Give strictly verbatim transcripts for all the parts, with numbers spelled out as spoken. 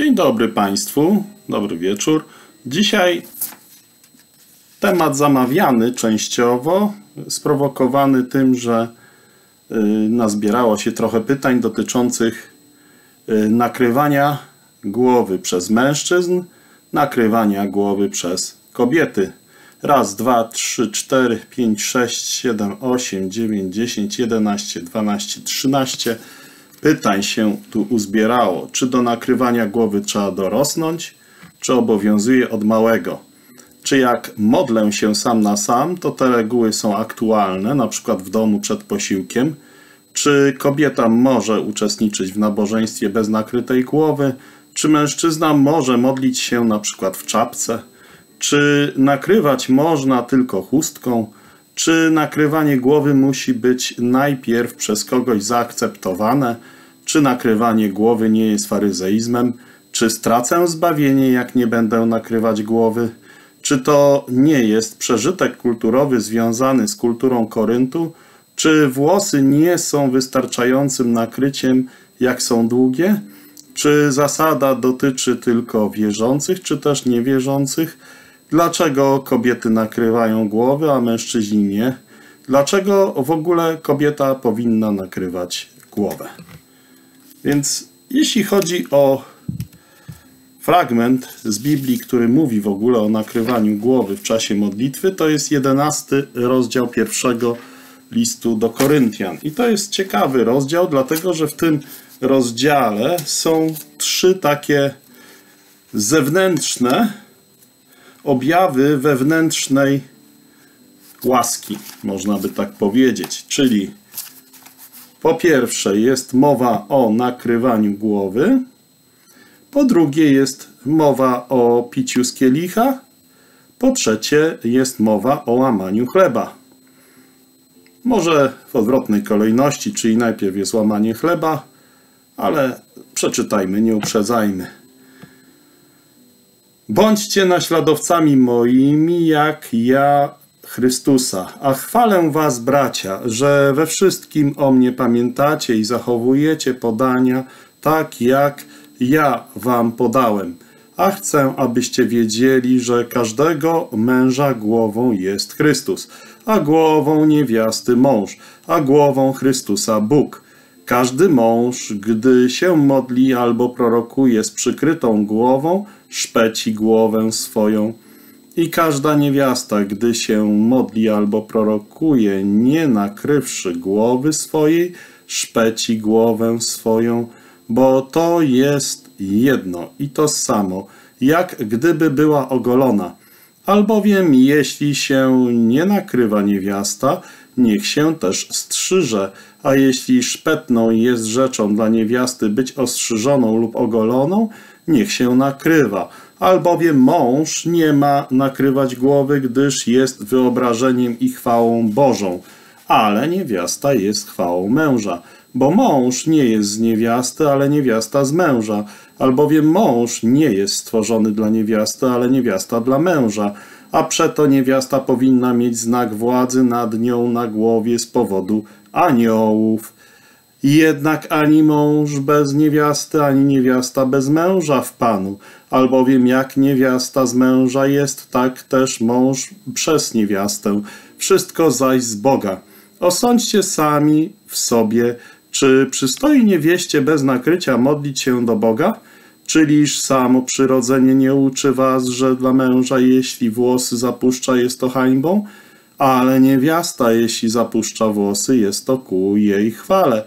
Dzień dobry Państwu, dobry wieczór. Dzisiaj temat zamawiany częściowo, sprowokowany tym, że nazbierało się trochę pytań dotyczących nakrywania głowy przez mężczyzn, nakrywania głowy przez kobiety. Raz, dwa, trzy, cztery, pięć, sześć, siedem, osiem, dziewięć, dziesięć, jedenaście, dwanaście, trzynaście. Pytań się tu uzbierało. Czy do nakrywania głowy trzeba dorosnąć? Czy obowiązuje od małego? Czy jak modlę się sam na sam, to te reguły są aktualne, na przykład w domu przed posiłkiem? Czy kobieta może uczestniczyć w nabożeństwie bez nakrytej głowy? Czy mężczyzna może modlić się na przykład w czapce? Czy nakrywać można tylko chustką? Czy nakrywanie głowy musi być najpierw przez kogoś zaakceptowane? Czy nakrywanie głowy nie jest faryzeizmem? Czy stracę zbawienie, jak nie będę nakrywać głowy? Czy to nie jest przeżytek kulturowy związany z kulturą Koryntu? Czy włosy nie są wystarczającym nakryciem, jak są długie? Czy zasada dotyczy tylko wierzących, czy też niewierzących? Dlaczego kobiety nakrywają głowy, a mężczyźni nie? Dlaczego w ogóle kobieta powinna nakrywać głowę? Więc jeśli chodzi o fragment z Biblii, który mówi w ogóle o nakrywaniu głowy w czasie modlitwy, to jest jedenasty rozdział pierwszego listu do Koryntian. I to jest ciekawy rozdział, dlatego że w tym rozdziale są trzy takie zewnętrzne objawy wewnętrznej łaski, można by tak powiedzieć. Czyli po pierwsze jest mowa o nakrywaniu głowy, po drugie jest mowa o piciu z kielicha, po trzecie jest mowa o łamaniu chleba. Może w odwrotnej kolejności, czyli najpierw jest łamanie chleba, ale przeczytajmy, nie uprzedzajmy. Bądźcie naśladowcami moimi, jak ja Chrystusa. A chwalę was, bracia, że we wszystkim o mnie pamiętacie i zachowujecie podania tak, jak ja wam podałem. A chcę, abyście wiedzieli, że każdego męża głową jest Chrystus, a głową niewiasty mąż, a głową Chrystusa Bóg. Każdy mąż, gdy się modli albo prorokuje z przykrytą głową, szpeci głowę swoją. I każda niewiasta, gdy się modli albo prorokuje, nie nakrywszy głowy swojej, szpeci głowę swoją, bo to jest jedno i to samo, jak gdyby była ogolona. Albowiem jeśli się nie nakrywa niewiasta, niech się też strzyże, a jeśli szpetną jest rzeczą dla niewiasty być ostrzyżoną lub ogoloną, niech się nakrywa. Albowiem mąż nie ma nakrywać głowy, gdyż jest wyobrażeniem i chwałą Bożą, ale niewiasta jest chwałą męża. Bo mąż nie jest z niewiasty, ale niewiasta z męża. Albowiem mąż nie jest stworzony dla niewiasty, ale niewiasta dla męża. A przeto niewiasta powinna mieć znak władzy nad nią na głowie z powodu aniołów. Jednak ani mąż bez niewiasty, ani niewiasta bez męża w Panu. Albowiem jak niewiasta z męża jest, tak też mąż przez niewiastę. Wszystko zaś z Boga. Osądźcie sami w sobie, czy przystoi niewieście bez nakrycia modlić się do Boga? Czyliż samo przyrodzenie nie uczy was, że dla męża, jeśli włosy zapuszcza, jest to hańbą? Ale niewiasta, jeśli zapuszcza włosy, jest to ku jej chwale,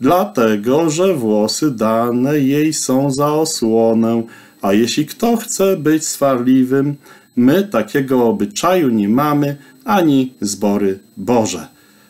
dlatego że włosy dane jej są za osłonę. A jeśli kto chce być swarliwym, my takiego obyczaju nie mamy, ani zbory Boże.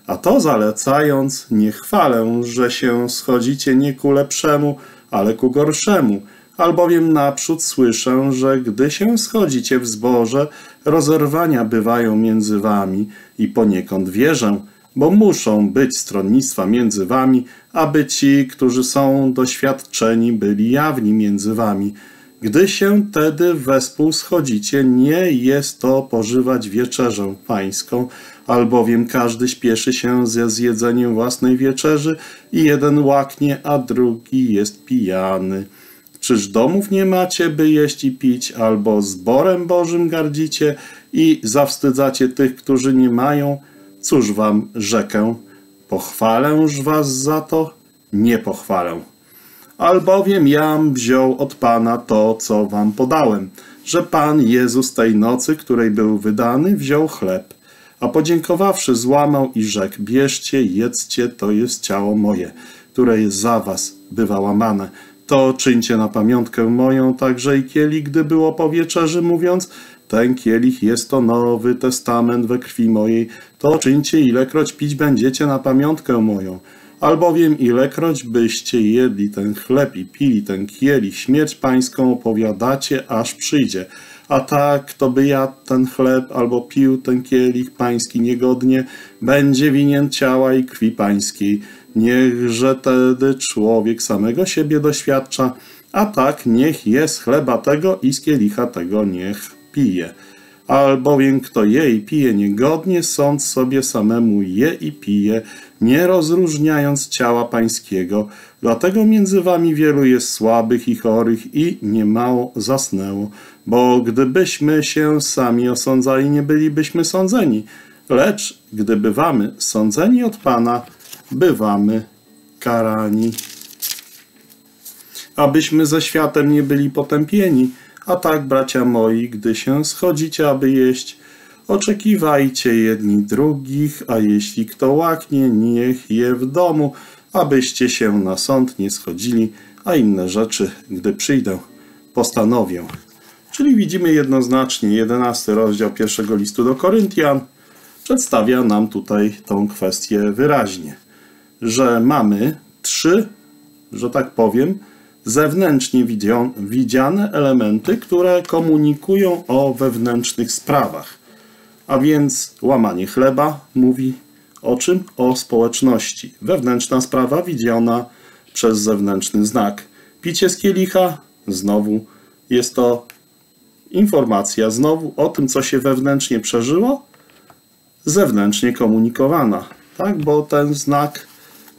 A to zalecając, nie chwalę, że się schodzicie nie ku lepszemu, ale ku gorszemu. Albowiem naprzód słyszę, że gdy się schodzicie w zborze, rozerwania bywają między wami i poniekąd wierzę, bo muszą być stronnictwa między wami, aby ci, którzy są doświadczeni, byli jawni między wami. Gdy się tedy wespół schodzicie, nie jest to pożywać wieczerzę pańską, albowiem każdy śpieszy się ze zjedzeniem własnej wieczerzy i jeden łaknie, a drugi jest pijany. Czyż domów nie macie, by jeść i pić, albo zborem Bożym gardzicie i zawstydzacie tych, którzy nie mają? Cóż wam rzekę? Pochwalęż was za to? Nie pochwalę. Albowiem jam wziął od Pana to, co wam podałem, że Pan Jezus tej nocy, której był wydany, wziął chleb, a podziękowawszy złamał i rzekł: bierzcie, jedzcie, to jest ciało moje, które jest za was, bywa łamane. To czyńcie na pamiątkę moją. Także i kielich, gdy było po wieczerzy, mówiąc: ten kielich jest to nowy testament we krwi mojej. To czyńcie, ilekroć pić będziecie, na pamiątkę moją. Albowiem ilekroć byście jedli ten chleb i pili ten kielich, śmierć pańską opowiadacie, aż przyjdzie. A tak, kto by jadł ten chleb albo pił ten kielich pański niegodnie, będzie winien ciała i krwi pańskiej. Niechże tedy człowiek samego siebie doświadcza, a tak niech je z chleba tego i z kielicha tego niech pije. Albowiem kto je i pije niegodnie, sąd sobie samemu je i pije, nie rozróżniając ciała pańskiego. Dlatego między wami wielu jest słabych i chorych i niemało zasnęło. Bo gdybyśmy się sami osądzali, nie bylibyśmy sądzeni. Lecz gdy bywamy sądzeni od Pana, bywamy karani. Abyśmy ze światem nie byli potępieni. A tak, bracia moi, gdy się schodzicie, aby jeść, oczekiwajcie jedni drugich, a jeśli kto łaknie, niech je w domu, abyście się na sąd nie schodzili, a inne rzeczy, gdy przyjdę, postanowię. Czyli widzimy jednoznacznie, jedenasty rozdział pierwszego listu do Koryntian przedstawia nam tutaj tą kwestię wyraźnie, że mamy trzy, że tak powiem, zewnętrznie widziane elementy, które komunikują o wewnętrznych sprawach. A więc łamanie chleba mówi o czym? O społeczności. Wewnętrzna sprawa widziana przez zewnętrzny znak. Picie z kielicha, znowu jest to informacja, znowu o tym, co się wewnętrznie przeżyło, zewnętrznie komunikowana, tak? Bo ten znak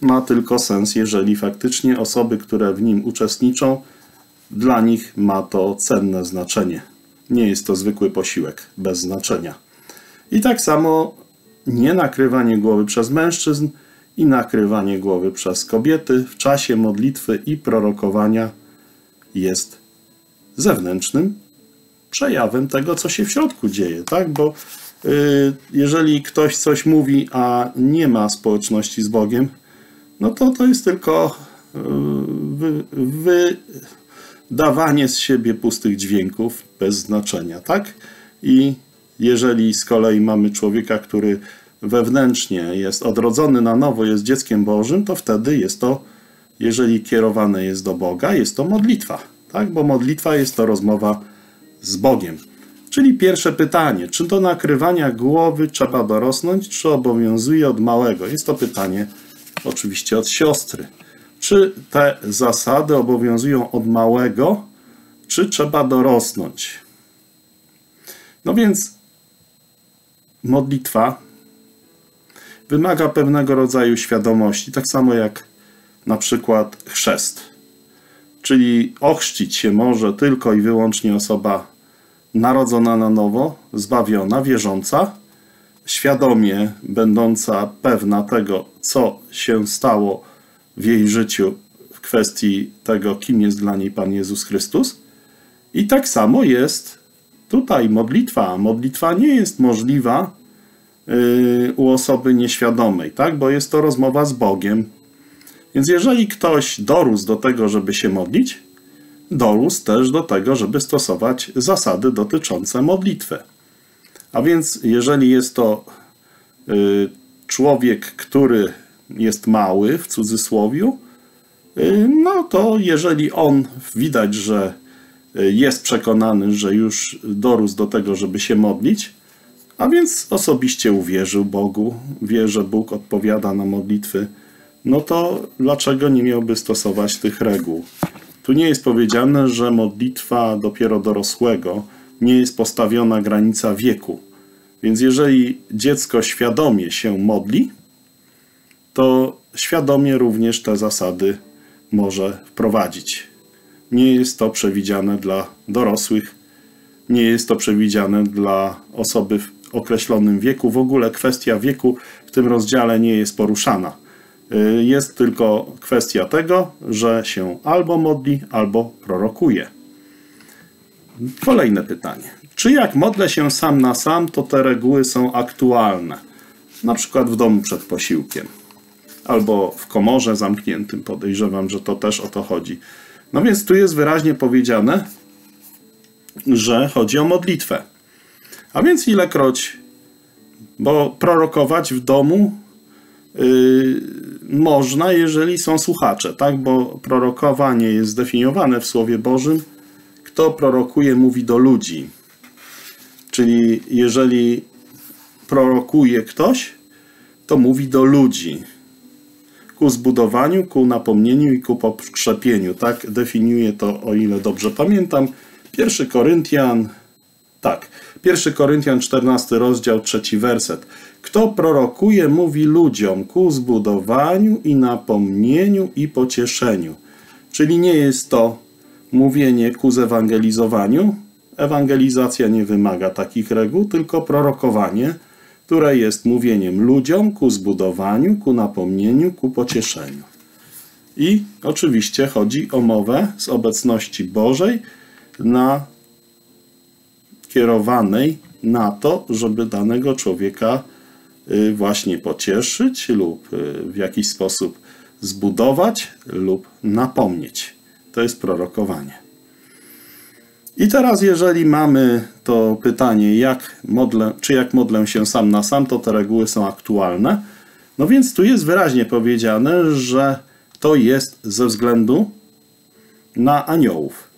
ma tylko sens, jeżeli faktycznie osoby, które w nim uczestniczą, dla nich ma to cenne znaczenie. Nie jest to zwykły posiłek bez znaczenia. I tak samo nie nakrywanie głowy przez mężczyzn i nakrywanie głowy przez kobiety w czasie modlitwy i prorokowania jest zewnętrznym przejawem tego, co się w środku dzieje, tak? Bo yy, jeżeli ktoś coś mówi, a nie ma społeczności z Bogiem, no to to jest tylko wydawanie z siebie pustych dźwięków bez znaczenia, tak? I jeżeli z kolei mamy człowieka, który wewnętrznie jest odrodzony na nowo, jest dzieckiem Bożym, to wtedy jest to, jeżeli kierowane jest do Boga, jest to modlitwa, tak? Bo modlitwa jest to rozmowa z Bogiem. Czyli pierwsze pytanie, czy do nakrywania głowy trzeba dorosnąć, czy obowiązuje od małego? Jest to pytanie oczywiście od siostry. Czy te zasady obowiązują od małego, czy trzeba dorosnąć? No więc modlitwa wymaga pewnego rodzaju świadomości, tak samo jak na przykład chrzest. Czyli ochrzcić się może tylko i wyłącznie osoba narodzona na nowo, zbawiona, wierząca, świadomie będąca pewna tego, co się stało w jej życiu w kwestii tego, kim jest dla niej Pan Jezus Chrystus. I tak samo jest tutaj modlitwa. Modlitwa nie jest możliwa yy, u osoby nieświadomej, tak? Bo jest to rozmowa z Bogiem. Więc jeżeli ktoś dorósł do tego, żeby się modlić, dorósł też do tego, żeby stosować zasady dotyczące modlitwy. A więc jeżeli jest to yy, człowiek, który jest mały, w cudzysłowiu, no to jeżeli on widać, że jest przekonany, że już dorósł do tego, żeby się modlić, a więc osobiście uwierzył Bogu, wie, że Bóg odpowiada na modlitwy, no to dlaczego nie miałby stosować tych reguł? Tu nie jest powiedziane, że modlitwa dopiero dorosłego, nie jest postawiona granica wieku. Więc jeżeli dziecko świadomie się modli, to świadomie również te zasady może wprowadzić. Nie jest to przewidziane dla dorosłych, nie jest to przewidziane dla osoby w określonym wieku. W ogóle kwestia wieku w tym rozdziale nie jest poruszana. Jest tylko kwestia tego, że się albo modli, albo prorokuje. Kolejne pytanie. Czy jak modlę się sam na sam, to te reguły są aktualne? Na przykład w domu przed posiłkiem. Albo w komorze zamkniętym. Podejrzewam, że to też o to chodzi. No więc tu jest wyraźnie powiedziane, że chodzi o modlitwę. A więc ilekroć, bo prorokować w domu yy, można, jeżeli są słuchacze, tak? Bo prorokowanie jest zdefiniowane w Słowie Bożym. Kto prorokuje, mówi do ludzi. Czyli jeżeli prorokuje ktoś, to mówi do ludzi. Ku zbudowaniu, ku napomnieniu i ku pokrzepieniu. Tak definiuje to, o ile dobrze pamiętam, pierwszy Koryntian, tak, pierwszy Koryntian, czternasty rozdział, trzeci werset. Kto prorokuje, mówi ludziom ku zbudowaniu i napomnieniu i pocieszeniu. Czyli nie jest to mówienie ku zewangelizowaniu. Ewangelizacja nie wymaga takich reguł, tylko prorokowanie, które jest mówieniem ludziom ku zbudowaniu, ku napomnieniu, ku pocieszeniu. I oczywiście chodzi o mowę z obecności Bożej na kierowanej na to, żeby danego człowieka właśnie pocieszyć lub w jakiś sposób zbudować lub napomnieć. To jest prorokowanie. I teraz, jeżeli mamy to pytanie, jak modlę, czy jak modlę się sam na sam, to te reguły są aktualne. No więc tu jest wyraźnie powiedziane, że to jest ze względu na aniołów.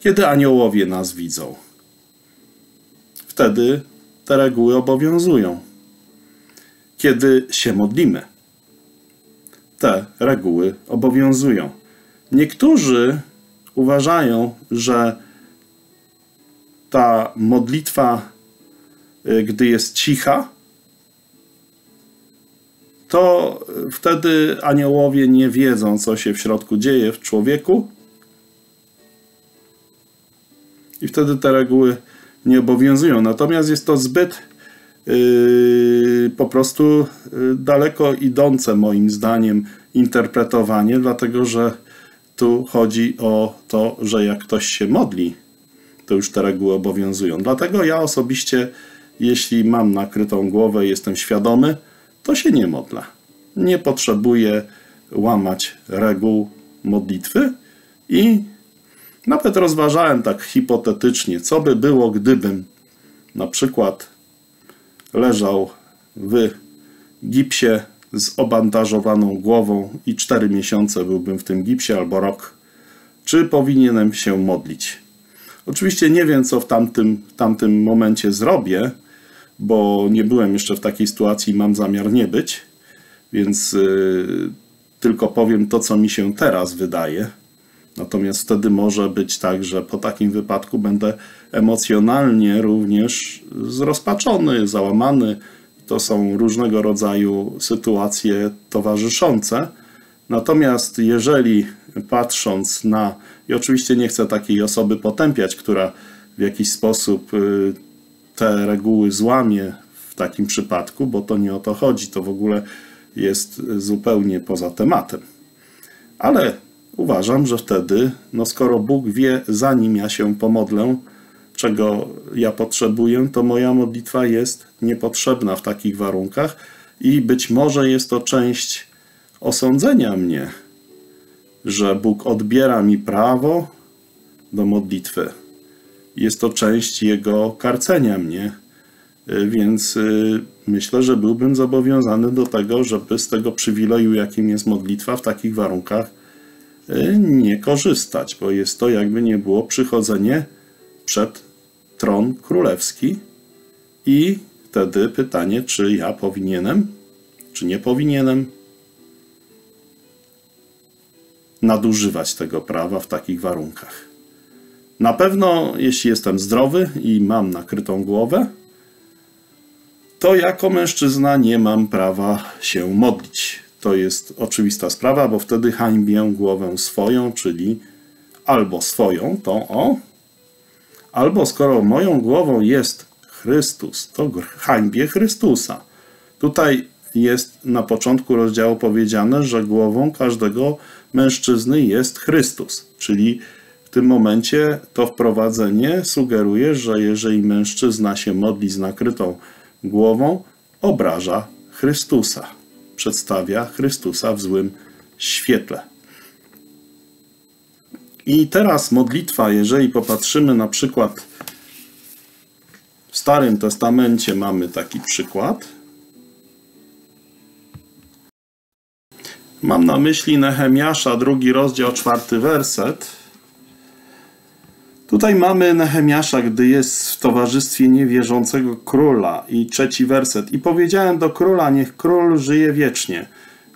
Kiedy aniołowie nas widzą, wtedy te reguły obowiązują. Kiedy się modlimy, te reguły obowiązują. Niektórzy uważają, że ta modlitwa, gdy jest cicha, to wtedy aniołowie nie wiedzą, co się w środku dzieje w człowieku i wtedy te reguły nie obowiązują. Natomiast jest to zbyt yy, po prostu yy, daleko idące, moim zdaniem, interpretowanie, dlatego że tu chodzi o to, że jak ktoś się modli, to już te reguły obowiązują. Dlatego ja osobiście, jeśli mam nakrytą głowę i jestem świadomy, to się nie modlę. Nie potrzebuję łamać reguł modlitwy i nawet rozważałem tak hipotetycznie, co by było, gdybym na przykład leżał w gipsie z obandażowaną głową i cztery miesiące byłbym w tym gipsie albo rok. Czy powinienem się modlić? Oczywiście nie wiem, co w tamtym, tamtym momencie zrobię, bo nie byłem jeszcze w takiej sytuacji i mam zamiar nie być, więc yy, tylko powiem to, co mi się teraz wydaje. Natomiast wtedy może być tak, że po takim wypadku będę emocjonalnie również zrozpaczony, załamany. To są różnego rodzaju sytuacje towarzyszące. Natomiast jeżeli patrząc na... I oczywiście nie chcę takiej osoby potępiać, która w jakiś sposób te reguły złamie w takim przypadku, bo to nie o to chodzi. To w ogóle jest zupełnie poza tematem. Ale uważam, że wtedy, no skoro Bóg wie, zanim ja się pomodlę, czego ja potrzebuję, to moja modlitwa jest niepotrzebna w takich warunkach i być może jest to część osądzenia mnie, że Bóg odbiera mi prawo do modlitwy. Jest to część Jego karcenia mnie, więc myślę, że byłbym zobowiązany do tego, żeby z tego przywileju, jakim jest modlitwa, w takich warunkach nie korzystać, bo jest to, jakby nie było, przychodzenie przed tron królewski i wtedy pytanie, czy ja powinienem, czy nie powinienem nadużywać tego prawa w takich warunkach. Na pewno, jeśli jestem zdrowy i mam nakrytą głowę, to jako mężczyzna nie mam prawa się modlić. To jest oczywista sprawa, bo wtedy hańbię głowę swoją, czyli albo swoją, tą o, albo skoro moją głową jest Chrystus, to hańbię Chrystusa. Tutaj jest na początku rozdziału powiedziane, że głową każdego mężczyzny jest Chrystus, czyli w tym momencie to wprowadzenie sugeruje, że jeżeli mężczyzna się modli z nakrytą głową, obraża Chrystusa, przedstawia Chrystusa w złym świetle. I teraz modlitwa, jeżeli popatrzymy na przykład w Starym Testamencie, mamy taki przykład. Mam na myśli Nehemiasza, drugi rozdział, czwarty werset. Tutaj mamy Nehemiasza, gdy jest w towarzystwie niewierzącego króla. I trzeci werset. I powiedziałem do króla, niech król żyje wiecznie.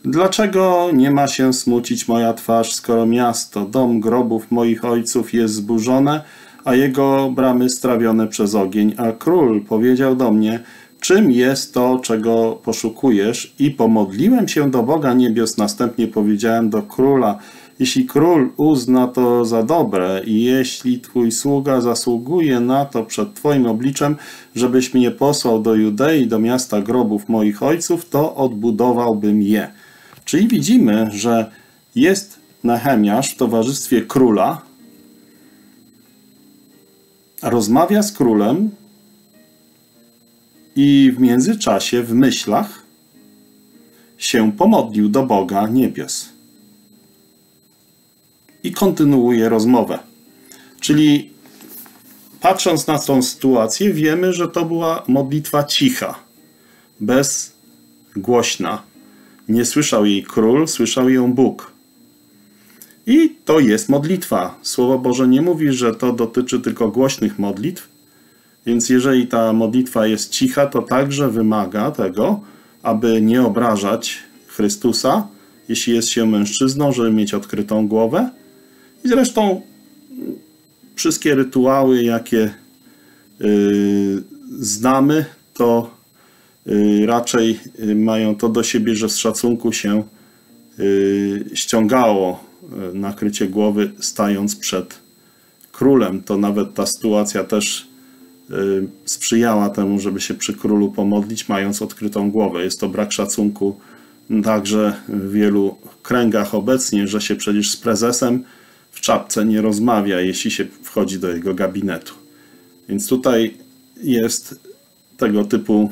Dlaczego nie ma się smucić moja twarz, skoro miasto, dom grobów moich ojców jest zburzone, a jego bramy strawione przez ogień? A król powiedział do mnie, czym jest to, czego poszukujesz? I pomodliłem się do Boga niebios, następnie powiedziałem do króla, jeśli król uzna to za dobre i jeśli twój sługa zasługuje na to przed twoim obliczem, żebyś mnie posłał do Judei, do miasta grobów moich ojców, to odbudowałbym je. Czyli widzimy, że jest Nehemiasz w towarzystwie króla, rozmawia z królem i w międzyczasie w myślach się pomodlił do Boga niebios. I kontynuuje rozmowę. Czyli patrząc na tą sytuację, wiemy, że to była modlitwa cicha, bezgłośna. Nie słyszał jej król, słyszał ją Bóg. I to jest modlitwa. Słowo Boże nie mówi, że to dotyczy tylko głośnych modlitw, więc jeżeli ta modlitwa jest cicha, to także wymaga tego, aby nie obrażać Chrystusa, jeśli jest się mężczyzną, żeby mieć odkrytą głowę. I zresztą wszystkie rytuały, jakie yy, znamy, to yy, raczej mają to do siebie, że z szacunku się yy, ściągało nakrycie głowy, stając przed królem. To nawet ta sytuacja też yy, sprzyjała temu, żeby się przy królu pomodlić, mając odkrytą głowę. Jest to brak szacunku także w wielu kręgach obecnie, że się przecież z prezesem w czapce nie rozmawia, jeśli się wchodzi do jego gabinetu. Więc tutaj jest tego typu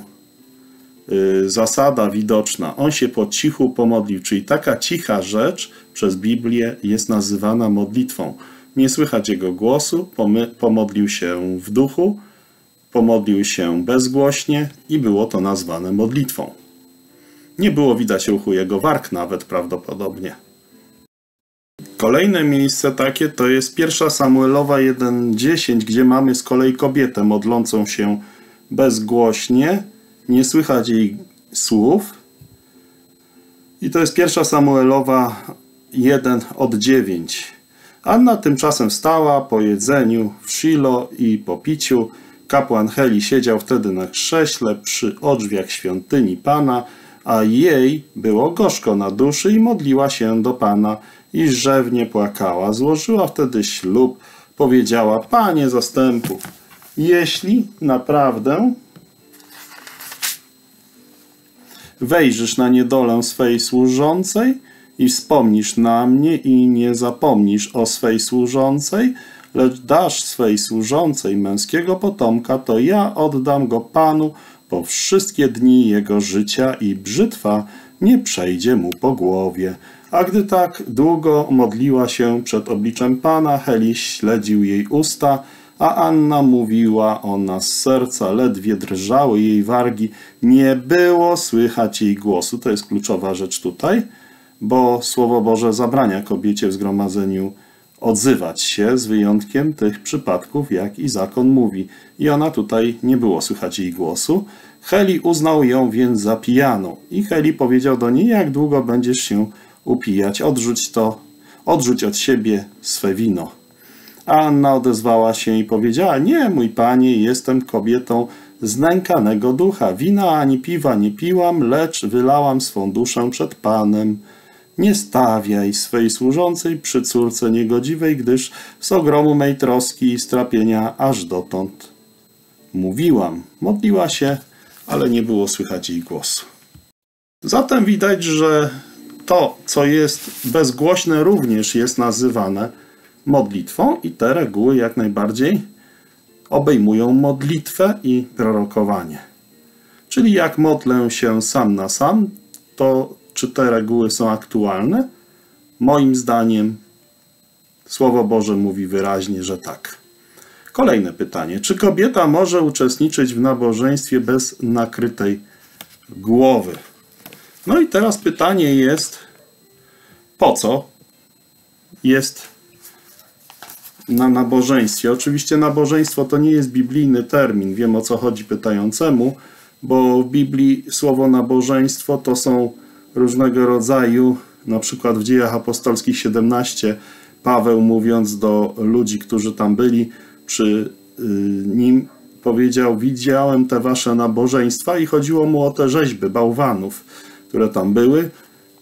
y, zasada widoczna. On się po cichu pomodlił, czyli taka cicha rzecz przez Biblię jest nazywana modlitwą. Nie słychać jego głosu, pomodlił się w duchu, pomodlił się bezgłośnie i było to nazwane modlitwą. Nie było widać ruchu jego warg nawet prawdopodobnie. Kolejne miejsce takie to jest pierwsza Samuelowa jeden dziesięć, gdzie mamy z kolei kobietę modlącą się bezgłośnie, nie słychać jej słów. I to jest pierwsza Samuelowa jeden od dziewięć. Anna tymczasem wstała po jedzeniu w Shilo i po piciu. Kapłan Heli siedział wtedy na krześle przy odrzwiach świątyni Pana, a jej było gorzko na duszy i modliła się do Pana i rzewnie płakała. Złożyła wtedy ślub, powiedziała, Panie zastępów, jeśli naprawdę wejrzysz na niedolę swej służącej i wspomnisz na mnie i nie zapomnisz o swej służącej, lecz dasz swej służącej męskiego potomka, to ja oddam go Panu po wszystkie dni jego życia i brzytwa nie przejdzie mu po głowie. A gdy tak długo modliła się przed obliczem Pana, Heli śledził jej usta, a Anna mówiła, ona z serca ledwie drżały jej wargi, nie było słychać jej głosu. To jest kluczowa rzecz tutaj, bo Słowo Boże zabrania kobiecie w zgromadzeniu odzywać się, z wyjątkiem tych przypadków, jak i zakon mówi. I ona tutaj nie było słychać jej głosu. Heli uznał ją więc za pijaną. I Heli powiedział do niej, jak długo będziesz się upijać, odrzuć to, odrzuć od siebie swe wino. A Anna odezwała się i powiedziała, nie, mój panie, jestem kobietą znękanego ducha. Wina ani piwa nie piłam, lecz wylałam swą duszę przed Panem. Nie stawiaj swej służącej przy córce niegodziwej, gdyż z ogromu mej troski i strapienia aż dotąd mówiłam. Modliła się, ale nie było słychać jej głosu. Zatem widać, że to, co jest bezgłośne, również jest nazywane modlitwą i te reguły jak najbardziej obejmują modlitwę i prorokowanie. Czyli jak modlę się sam na sam, to czy te reguły są aktualne? Moim zdaniem Słowo Boże mówi wyraźnie, że tak. Kolejne pytanie. Czy kobieta może uczestniczyć w nabożeństwie bez nakrytej głowy? No i teraz pytanie jest, po co jest na nabożeństwie? Oczywiście nabożeństwo to nie jest biblijny termin. Wiem, o co chodzi pytającemu, bo w Biblii słowo nabożeństwo to są różnego rodzaju, na przykład w Dziejach Apostolskich siedemnaście, Paweł, mówiąc do ludzi, którzy tam byli przy nim, powiedział: widziałem te wasze nabożeństwa, i chodziło mu o te rzeźby bałwanów, które tam były,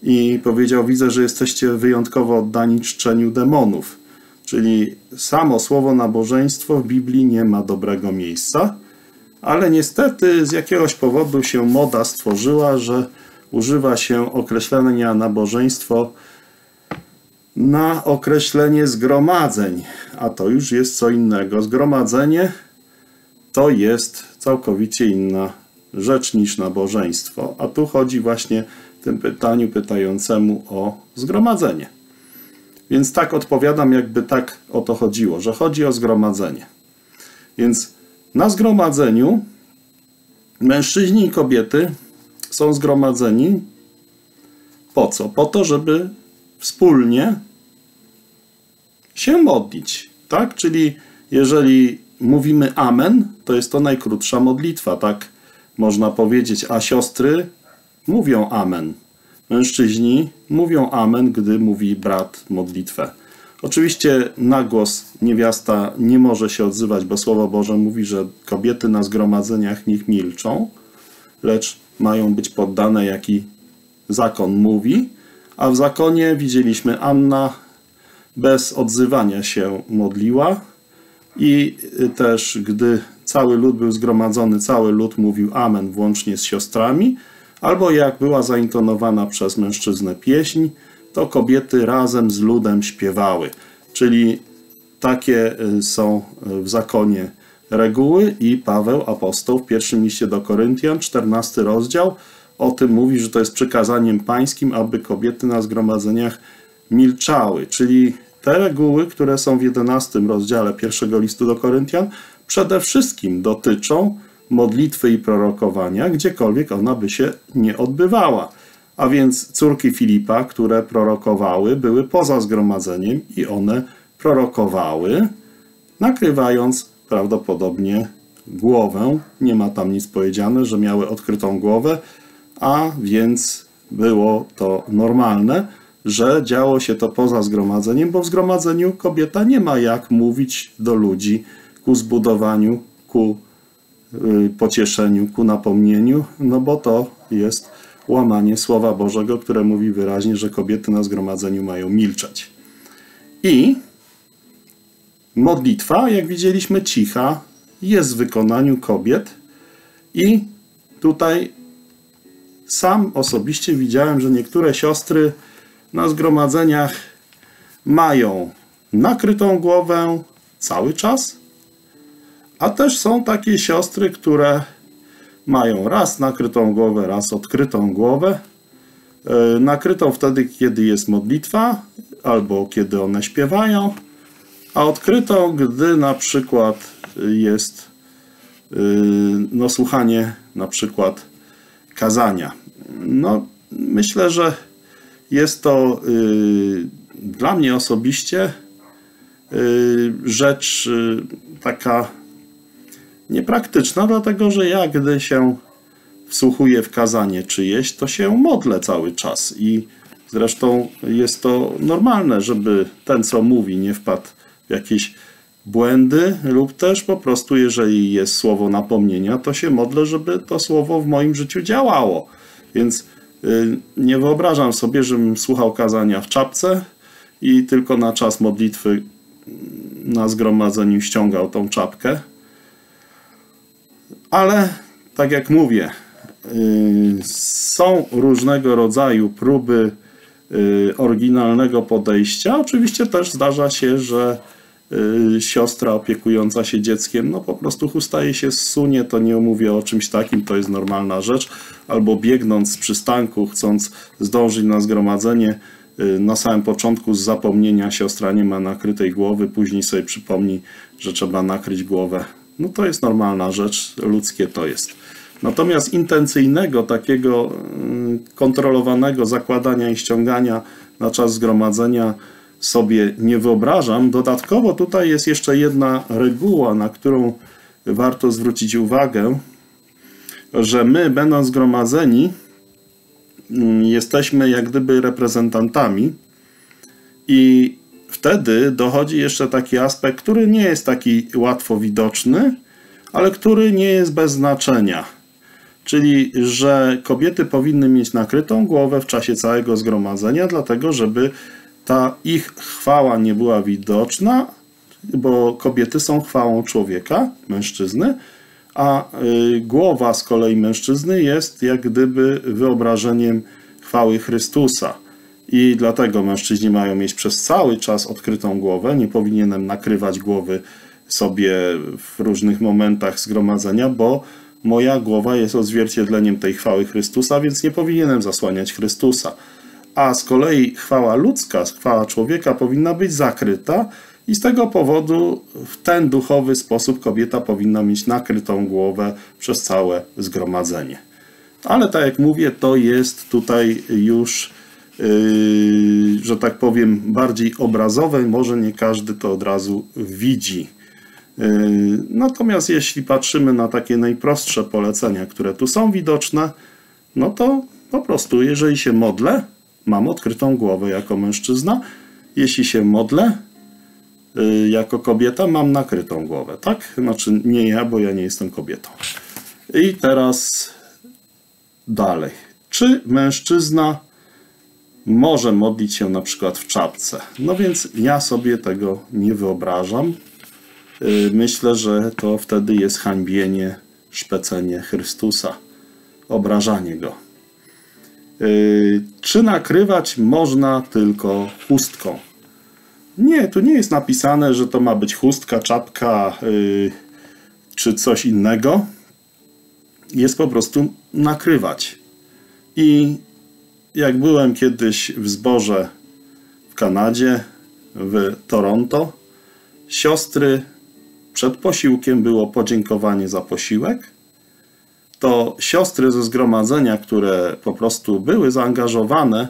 i powiedział: widzę, że jesteście wyjątkowo oddani czczeniu demonów. Czyli samo słowo nabożeństwo w Biblii nie ma dobrego miejsca, ale niestety z jakiegoś powodu się moda stworzyła, że używa się określenia nabożeństwo na określenie zgromadzeń, a to już jest co innego. Zgromadzenie to jest całkowicie inna rzecz niż nabożeństwo, a tu chodzi właśnie w tym pytaniu pytającemu o zgromadzenie. Więc tak odpowiadam, jakby tak o to chodziło, że chodzi o zgromadzenie. Więc na zgromadzeniu mężczyźni i kobiety są zgromadzeni po co? Po to, żeby wspólnie się modlić, tak? Czyli jeżeli mówimy amen, to jest to najkrótsza modlitwa, tak można powiedzieć, a siostry mówią amen. Mężczyźni mówią amen, gdy mówi brat modlitwę. Oczywiście na głos niewiasta nie może się odzywać, bo Słowo Boże mówi, że kobiety na zgromadzeniach niech milczą, lecz mają być poddane, jaki zakon mówi, a w zakonie widzieliśmy, Anna bez odzywania się modliła i też gdy cały lud był zgromadzony, cały lud mówił amen, włącznie z siostrami, albo jak była zaintonowana przez mężczyznę pieśń, to kobiety razem z ludem śpiewały. Czyli takie są w zakonie reguły i Paweł, apostoł, w pierwszym liście do Koryntian, czternasty rozdział, o tym mówi, że to jest przykazaniem pańskim, aby kobiety na zgromadzeniach milczały. Czyli te reguły, które są w jedenastym rozdziale pierwszego listu do Koryntian, przede wszystkim dotyczą modlitwy i prorokowania, gdziekolwiek ona by się nie odbywała. A więc córki Filipa, które prorokowały, były poza zgromadzeniem i one prorokowały, nakrywając prawdopodobnie głowę. Nie ma tam nic powiedziane, że miały odkrytą głowę, a więc było to normalne, że działo się to poza zgromadzeniem, bo w zgromadzeniu kobieta nie ma jak mówić do ludzi ku zbudowaniu, ku pocieszeniu, ku napomnieniu, no bo to jest łamanie Słowa Bożego, które mówi wyraźnie, że kobiety na zgromadzeniu mają milczeć. I modlitwa, jak widzieliśmy, cicha, jest w wykonaniu kobiet i tutaj sam osobiście widziałem, że niektóre siostry na zgromadzeniach mają nakrytą głowę cały czas, a też są takie siostry, które mają raz nakrytą głowę, raz odkrytą głowę. Nakrytą wtedy, kiedy jest modlitwa, albo kiedy one śpiewają, a odkrytą, gdy na przykład jest no, słuchanie na przykład kazania. No, myślę, że jest to dla mnie osobiście rzecz taka niepraktyczna, dlatego że ja, gdy się wsłuchuję w kazanie czyjeś, to się modlę cały czas i zresztą jest to normalne, żeby ten, co mówi, nie wpadł w jakieś błędy lub też po prostu, jeżeli jest słowo napomnienia, to się modlę, żeby to słowo w moim życiu działało. Więc Nie wyobrażam sobie, żebym słuchał kazania w czapce i tylko na czas modlitwy na zgromadzeniu ściągał tą czapkę. Ale tak jak mówię, są różnego rodzaju próby oryginalnego podejścia. Oczywiście też zdarza się, że siostra opiekująca się dzieckiem, no po prostu chustaje się, zsunie, to nie mówię o czymś takim, to jest normalna rzecz, albo biegnąc z przystanku, chcąc zdążyć na zgromadzenie, na samym początku z zapomnienia siostra nie ma nakrytej głowy, później sobie przypomni, że trzeba nakryć głowę. No to jest normalna rzecz, ludzkie to jest. Natomiast intencyjnego, takiego kontrolowanego zakładania i ściągania na czas zgromadzenia sobie nie wyobrażam. Dodatkowo tutaj jest jeszcze jedna reguła, na którą warto zwrócić uwagę, że my, będąc zgromadzeni, jesteśmy jak gdyby reprezentantami i wtedy dochodzi jeszcze taki aspekt, który nie jest taki łatwo widoczny, ale który nie jest bez znaczenia. Czyli, że kobiety powinny mieć nakrytą głowę w czasie całego zgromadzenia, dlatego żeby ta ich chwała nie była widoczna, bo kobiety są chwałą człowieka, mężczyzny, a głowa z kolei mężczyzny jest jak gdyby wyobrażeniem chwały Chrystusa. I dlatego mężczyźni mają mieć przez cały czas odkrytą głowę, nie powinienem nakrywać głowy sobie w różnych momentach zgromadzenia, bo moja głowa jest odzwierciedleniem tej chwały Chrystusa, więc nie powinienem zasłaniać Chrystusa. A z kolei chwała ludzka, chwała człowieka powinna być zakryta i z tego powodu w ten duchowy sposób kobieta powinna mieć nakrytą głowę przez całe zgromadzenie. Ale tak jak mówię, to jest tutaj już, yy, że tak powiem, bardziej obrazowe. Może nie każdy to od razu widzi. Yy, natomiast jeśli patrzymy na takie najprostsze polecenia, które tu są widoczne, no to po prostu jeżeli się modlę, mam odkrytą głowę jako mężczyzna. Jeśli się modlę yy, jako kobieta, mam nakrytą głowę, tak? Znaczy nie ja, bo ja nie jestem kobietą. I teraz dalej. Czy mężczyzna może modlić się na przykład w czapce? No więc ja sobie tego nie wyobrażam. Yy, myślę, że to wtedy jest hańbienie, szpecenie Chrystusa, obrażanie Go. Czy nakrywać można tylko chustką? Nie, tu nie jest napisane, że to ma być chustka, czapka yy, czy coś innego. Jest po prostu nakrywać. I jak byłem kiedyś w zborze w Kanadzie, w Toronto, siostry przed posiłkiem było podziękowanie za posiłek. To siostry ze zgromadzenia, które po prostu były zaangażowane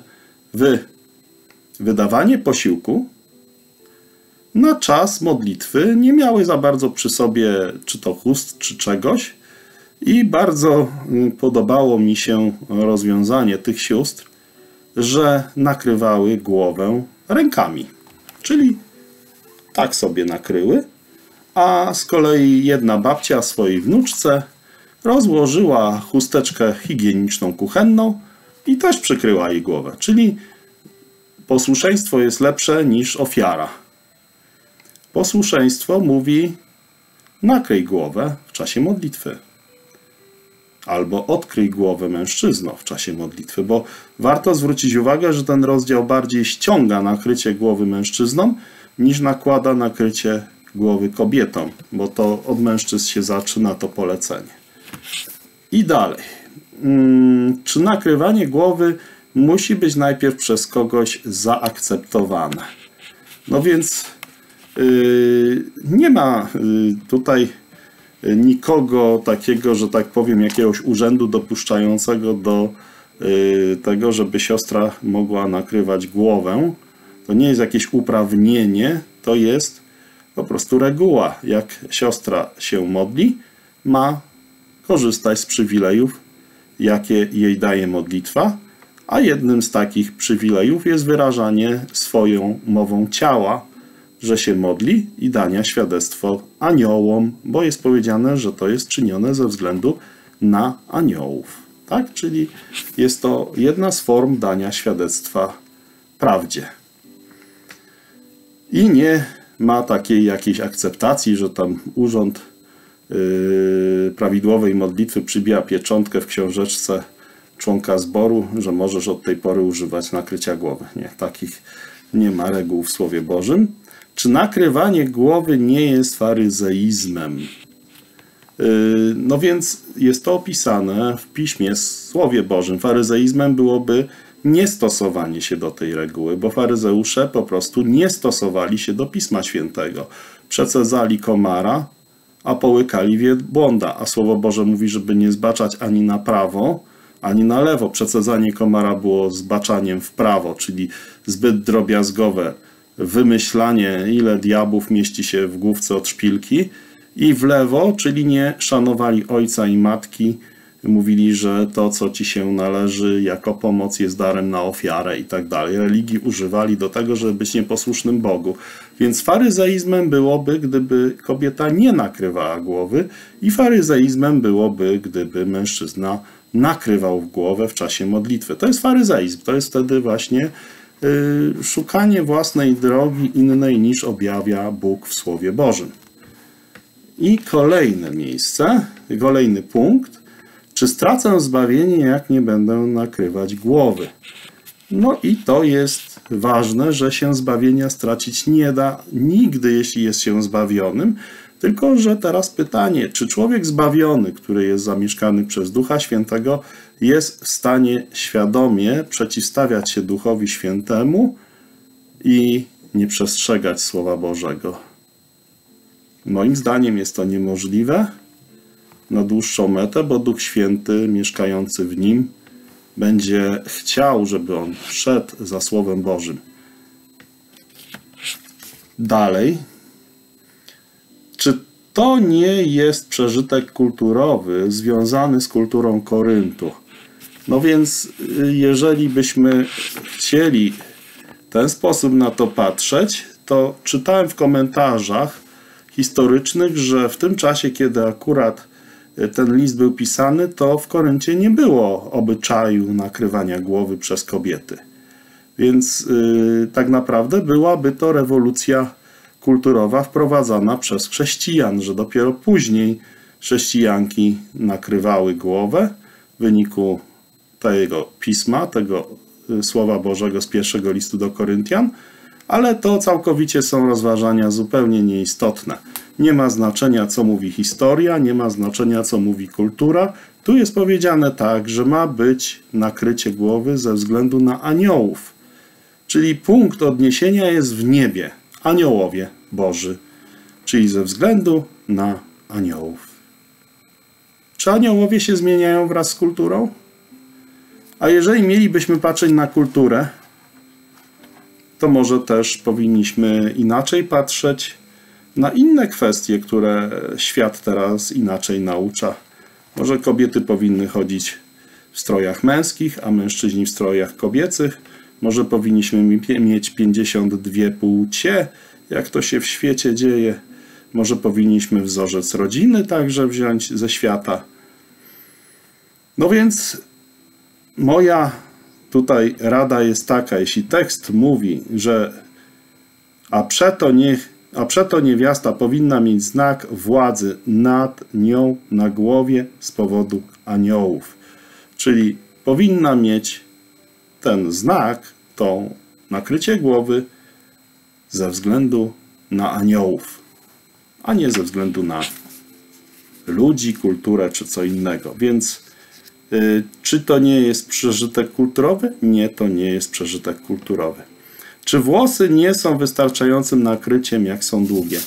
w wydawanie posiłku, na czas modlitwy nie miały za bardzo przy sobie czy to chust, czy czegoś i bardzo podobało mi się rozwiązanie tych sióstr, że nakrywały głowę rękami, czyli tak sobie nakryły, a z kolei jedna babcia swojej wnuczce rozłożyła chusteczkę higieniczną, kuchenną i też przykryła jej głowę. Czyli posłuszeństwo jest lepsze niż ofiara. Posłuszeństwo mówi: nakryj głowę w czasie modlitwy. Albo odkryj głowę mężczyzno w czasie modlitwy. Bo warto zwrócić uwagę, że ten rozdział bardziej ściąga nakrycie głowy mężczyznom, niż nakłada nakrycie głowy kobietom. Bo to od mężczyzn się zaczyna to polecenie. I dalej. Czy nakrywanie głowy musi być najpierw przez kogoś zaakceptowane? No więc yy, nie ma tutaj nikogo takiego, że tak powiem, jakiegoś urzędu dopuszczającego do yy, tego, żeby siostra mogła nakrywać głowę. To nie jest jakieś uprawnienie, to jest po prostu reguła. Jak siostra się modli, ma korzystać z przywilejów, jakie jej daje modlitwa, a jednym z takich przywilejów jest wyrażanie swoją mową ciała, że się modli i dania świadectwo aniołom, bo jest powiedziane, że to jest czynione ze względu na aniołów. tak? Czyli jest to jedna z form dania świadectwa prawdzie. I nie ma takiej jakiejś akceptacji, że tam urząd yy, prawidłowej modlitwy przybija pieczątkę w książeczce członka zboru, że możesz od tej pory używać nakrycia głowy. Nie, takich nie ma reguł w Słowie Bożym. Czy nakrywanie głowy nie jest faryzeizmem? Yy, no więc jest to opisane w Piśmie, w Słowie Bożym. Faryzeizmem byłoby niestosowanie się do tej reguły, bo faryzeusze po prostu nie stosowali się do Pisma Świętego. Przecedzali komara, a połykali wielbłąda, a Słowo Boże mówi, żeby nie zbaczać ani na prawo, ani na lewo. Przecedzanie komara było zbaczaniem w prawo, czyli zbyt drobiazgowe wymyślanie, ile diabłów mieści się w główce od szpilki, i w lewo, czyli nie szanowali ojca i matki, mówili, że to, co ci się należy jako pomoc, jest darem na ofiarę i tak dalej. Religii używali do tego, żeby być nieposłusznym Bogu. Więc faryzeizmem byłoby, gdyby kobieta nie nakrywała głowy, i faryzeizmem byłoby, gdyby mężczyzna nakrywał głowę w czasie modlitwy. To jest faryzeizm. To jest wtedy właśnie yy, szukanie własnej drogi innej niż objawia Bóg w Słowie Bożym. I kolejne miejsce, kolejny punkt. Czy stracę zbawienie, jak nie będę nakrywać głowy? No i to jest ważne, że się zbawienia stracić nie da nigdy, jeśli jest się zbawionym. Tylko że teraz pytanie, czy człowiek zbawiony, który jest zamieszkany przez Ducha Świętego, jest w stanie świadomie przeciwstawiać się Duchowi Świętemu i nie przestrzegać Słowa Bożego? Moim zdaniem jest to niemożliwe na dłuższą metę, bo Duch Święty mieszkający w nim będzie chciał, żeby on szedł za Słowem Bożym. Dalej. Czy to nie jest przeżytek kulturowy związany z kulturą Koryntu? No więc, jeżeli byśmy chcieli w ten sposób na to patrzeć, to czytałem w komentarzach historycznych, że w tym czasie, kiedy akurat ten list był pisany, to w Koryncie nie było obyczaju nakrywania głowy przez kobiety. Więc yy, tak naprawdę byłaby to rewolucja kulturowa wprowadzana przez chrześcijan, że dopiero później chrześcijanki nakrywały głowę w wyniku tego pisma, tego Słowa Bożego z pierwszego listu do Koryntian, ale to całkowicie są rozważania zupełnie nieistotne. Nie ma znaczenia, co mówi historia, nie ma znaczenia, co mówi kultura. Tu jest powiedziane tak, że ma być nakrycie głowy ze względu na aniołów. Czyli punkt odniesienia jest w niebie, aniołowie Boży, czyli ze względu na aniołów. Czy aniołowie się zmieniają wraz z kulturą? A jeżeli mielibyśmy patrzeć na kulturę, to może też powinniśmy inaczej patrzeć na inne kwestie, które świat teraz inaczej naucza. Może kobiety powinny chodzić w strojach męskich, a mężczyźni w strojach kobiecych. Może powinniśmy mieć pięćdziesiąt dwie płcie, jak to się w świecie dzieje. Może powinniśmy wzorzec rodziny także wziąć ze świata. No więc moja tutaj rada jest taka, jeśli tekst mówi, że a przeto niech A przeto niewiasta powinna mieć znak władzy nad nią na głowie z powodu aniołów. Czyli powinna mieć ten znak, to nakrycie głowy ze względu na aniołów, a nie ze względu na ludzi, kulturę czy co innego. Więc yy, czy to nie jest przeżytek kulturowy? Nie, to nie jest przeżytek kulturowy. Czy włosy nie są wystarczającym nakryciem, jak są długie?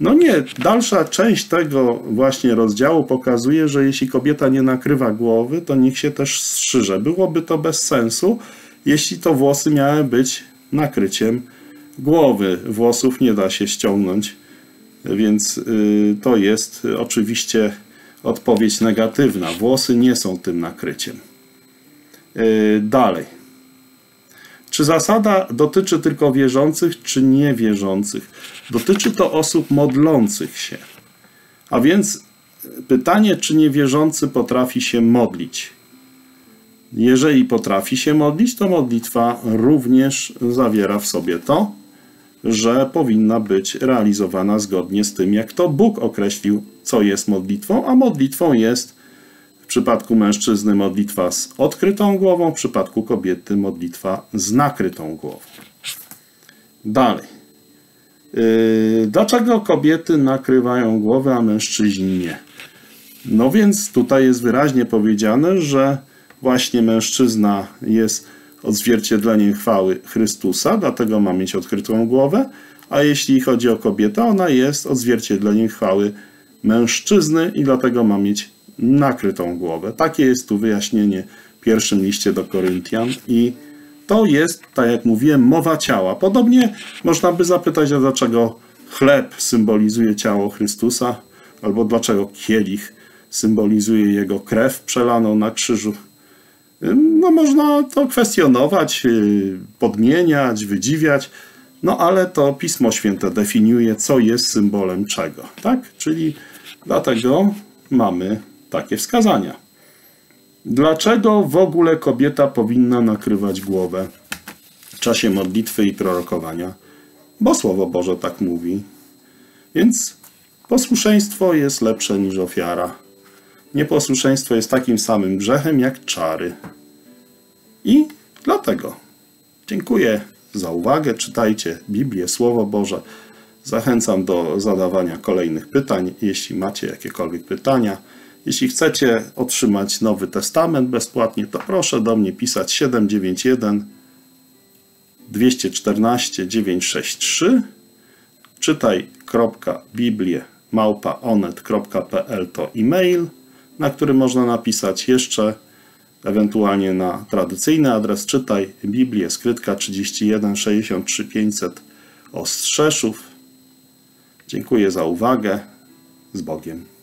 No nie, dalsza część tego właśnie rozdziału pokazuje, że jeśli kobieta nie nakrywa głowy, to niech się też strzyże. Byłoby to bez sensu, jeśli to włosy miały być nakryciem głowy. Włosów nie da się ściągnąć, więc to jest oczywiście odpowiedź negatywna. Włosy nie są tym nakryciem. Dalej. Czy zasada dotyczy tylko wierzących, czy niewierzących? Dotyczy to osób modlących się. A więc pytanie, czy niewierzący potrafi się modlić? Jeżeli potrafi się modlić, to modlitwa również zawiera w sobie to, że powinna być realizowana zgodnie z tym, jak to Bóg określił, co jest modlitwą, a modlitwą jest w przypadku mężczyzny modlitwa z odkrytą głową, w przypadku kobiety modlitwa z nakrytą głową. Dalej. Yy, dlaczego kobiety nakrywają głowę, a mężczyźni nie? No więc tutaj jest wyraźnie powiedziane, że właśnie mężczyzna jest odzwierciedleniem chwały Chrystusa, dlatego ma mieć odkrytą głowę, a jeśli chodzi o kobietę, ona jest odzwierciedleniem chwały mężczyzny i dlatego ma mieć nakrytą głowę. Takie jest tu wyjaśnienie w pierwszym liście do Koryntian i to jest, tak jak mówiłem, mowa ciała. Podobnie można by zapytać, a dlaczego chleb symbolizuje ciało Chrystusa, albo dlaczego kielich symbolizuje jego krew przelaną na krzyżu. No można to kwestionować, podmieniać, wydziwiać, no ale to Pismo Święte definiuje, co jest symbolem czego, tak? Czyli dlatego mamy takie wskazania. Dlaczego w ogóle kobieta powinna nakrywać głowę w czasie modlitwy i prorokowania? Bo Słowo Boże tak mówi. Więc posłuszeństwo jest lepsze niż ofiara. Nieposłuszeństwo jest takim samym grzechem jak czary. I dlatego dziękuję za uwagę. Czytajcie Biblię, Słowo Boże. Zachęcam do zadawania kolejnych pytań, jeśli macie jakiekolwiek pytania. Jeśli chcecie otrzymać Nowy Testament bezpłatnie, to proszę do mnie pisać siedem dziewięć jeden, dwa jeden cztery, dziewięć sześć trzy. czytaj kropka biblie małpa onet kropka pl to e-mail, na który można napisać jeszcze, ewentualnie na tradycyjny adres Czytaj Biblię, skrytka trzydzieści jeden, sześćdziesiąt trzy, pięćset Ostrzeszów. Dziękuję za uwagę. Z Bogiem.